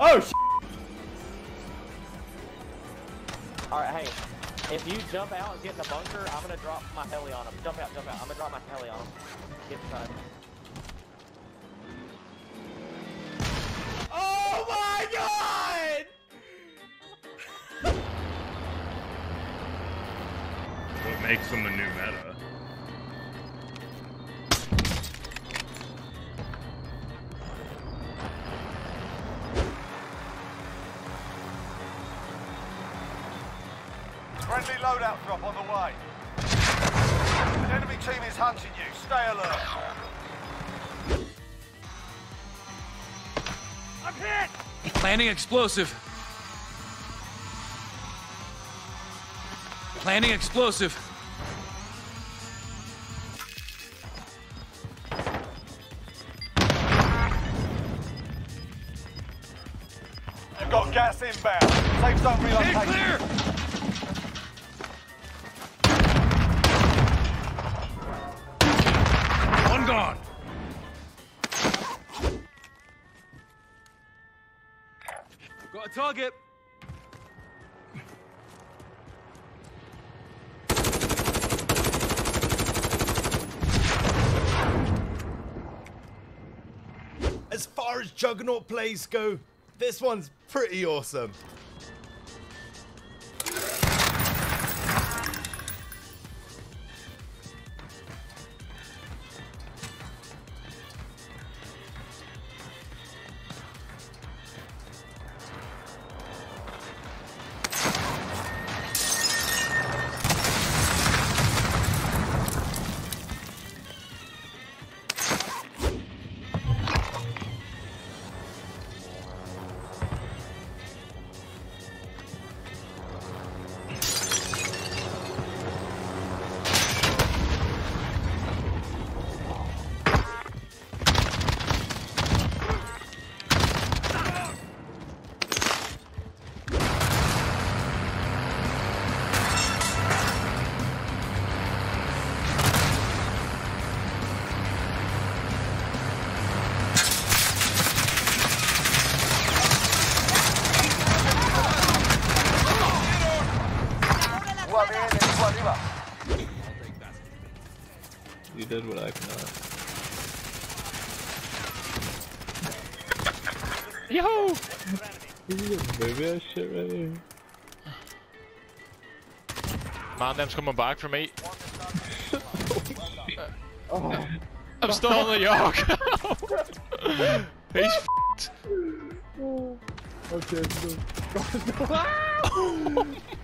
Oh, shit. All right, hey. If you jump out and get in the bunker, I'm gonna drop my heli on him. Jump out, jump out. I'm gonna drop my heli on him. Get inside. Oh my god! What makes them the new meta? Friendly loadout drop on the way. An enemy team is hunting you. Stay alert. I'm hit! Planting explosive. Planting explosive. They've got gas inbound. Safe zone relocation. Clear! Gone. Got a target. As far as Juggernaut plays go, this one's pretty awesome. You did what I cannot. Yo! Baby ass shit right here. Man, them's coming back for me. Oh. I'm still on the York. He's f***ed. Okay, so.